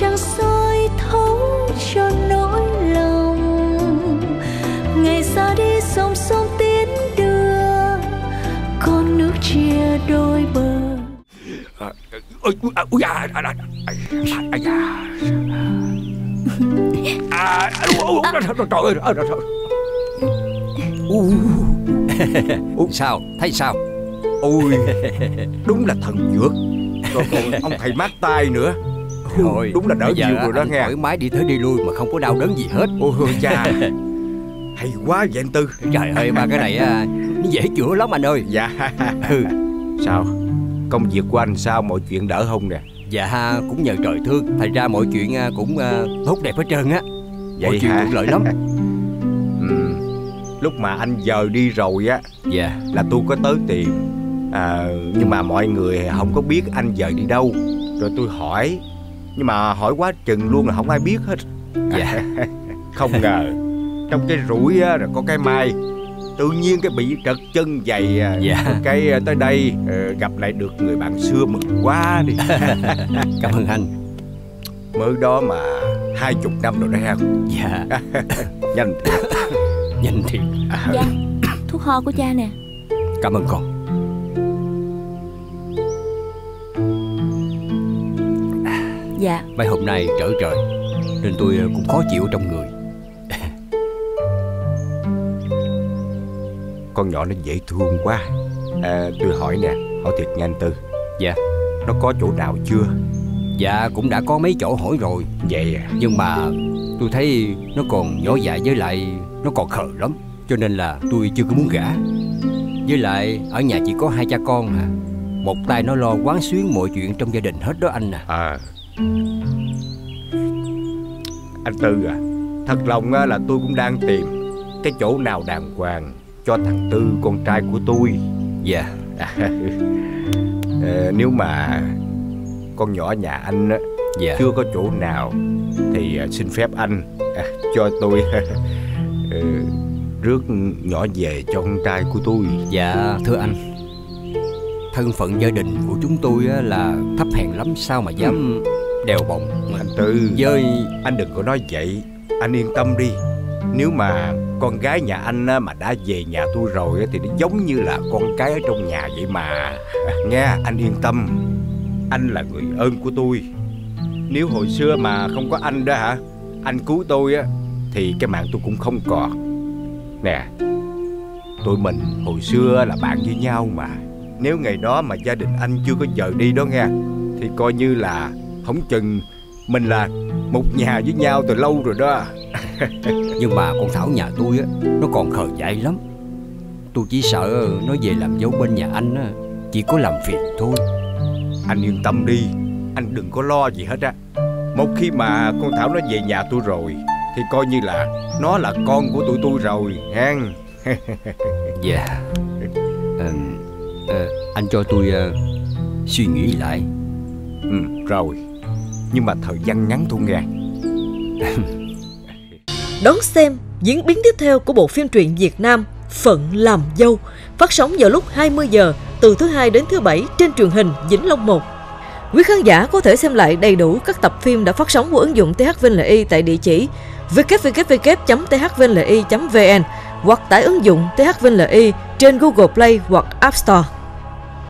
chẳng soi thấu cho nỗi lòng. Ngày ra đi song song tiến đưa con nước chia đôi bờ. Sao? Thấy sao? Ôi, đúng là thần dược. Còn ông thầy mát tay nữa. Rồi, đúng là đỡ nhiều rồi đó nghe. Thoải mái đi tới đi lui mà không có đau đớn gì hết. Ôi cha, hay quá vậy anh Tư. Trời ơi, ba cái này dễ chữa lắm anh ơi. Dạ. Sao? Công việc của anh sao, mọi chuyện đỡ không nè? Dạ, cũng nhờ trời thương. Thành ra mọi chuyện cũng tốt đẹp hết trơn á. Mọi chuyện thuận lợi lắm. Lúc mà anh dời đi rồi á, dạ, là tôi có tới tìm, nhưng mà mọi người không có biết anh dời đi đâu. Rồi tôi hỏi, nhưng mà hỏi quá chừng luôn là không ai biết hết. Dạ. Không ngờ trong cái rủi á rồi có cái may, tự nhiên cái bị trật chân giày. Dạ. Cái tới đây gặp lại được người bạn xưa mừng quá đi. Cảm ơn anh. Mới đó mà 20 năm rồi đấy không? Dạ. Nhanh thiệt. Nhanh thiệt. Dạ, thuốc ho của cha nè. Cảm ơn con. Dạ. Mấy hôm nay trở trời nên tôi cũng khó chịu trong người. Con nhỏ nó dễ thương quá. Tôi hỏi nè, hỏi thiệt nha anh Tư. Dạ. Nó có chỗ nào chưa? Dạ, cũng đã có mấy chỗ hỏi rồi. Vậy à? Nhưng mà tôi thấy nó còn nhỏ dại, với lại nó còn khờ lắm, cho nên là tôi chưa có muốn gả. Với lại ở nhà chỉ có 2 cha con à. Một tay nó lo quán xuyến mọi chuyện trong gia đình hết đó anh à. Anh Tư à, thật lòng là tôi cũng đang tìm cái chỗ nào đàng hoàng cho thằng Tư, con trai của tôi. Dạ. Nếu mà con nhỏ nhà anh á, dạ, chưa có chỗ nào thì xin phép anh cho tôi rước nhỏ về cho con trai của tôi. Dạ thưa anh, thân phận gia đình của chúng tôi là thấp hèn lắm, sao mà dám đèo bồng. Anh Tư, với anh đừng có nói vậy, anh yên tâm đi. Nếu mà con gái nhà anh mà đã về nhà tôi rồi thì nó giống như là con cái ở trong nhà vậy mà. Nghe, anh yên tâm, anh là người ơn của tôi. Nếu hồi xưa mà không có anh đó hả, anh cứu tôi á, thì cái mạng tôi cũng không còn. Nè, tụi mình hồi xưa là bạn với nhau mà. Nếu ngày đó mà gia đình anh chưa có vợ đi đó nghe, thì coi như là không chừng mình là một nhà với nhau từ lâu rồi đó. Nhưng mà con Thảo nhà tôi á, nó còn khờ dại lắm. Tôi chỉ sợ nó về làm dâu bên nhà anh á, chỉ có làm phiền thôi. Anh yên tâm đi, anh đừng có lo gì hết á. Một khi mà con Thảo nó về nhà tôi rồi thì coi như là nó là con của tụi tôi rồi ha. Dạ. Anh cho tôi suy nghĩ lại. Rồi, nhưng mà thời gian ngắn thôi nghe. Đón xem diễn biến tiếp theo của bộ phim truyện Việt Nam Phận Làm Dâu, phát sóng vào lúc 20 giờ từ thứ Hai đến thứ Bảy trên truyền hình Vĩnh Long 1. Quý khán giả có thể xem lại đầy đủ các tập phim đã phát sóng của ứng dụng THVNLI tại địa chỉ www.thvnli.vn hoặc tải ứng dụng THVNLI trên Google Play hoặc App Store.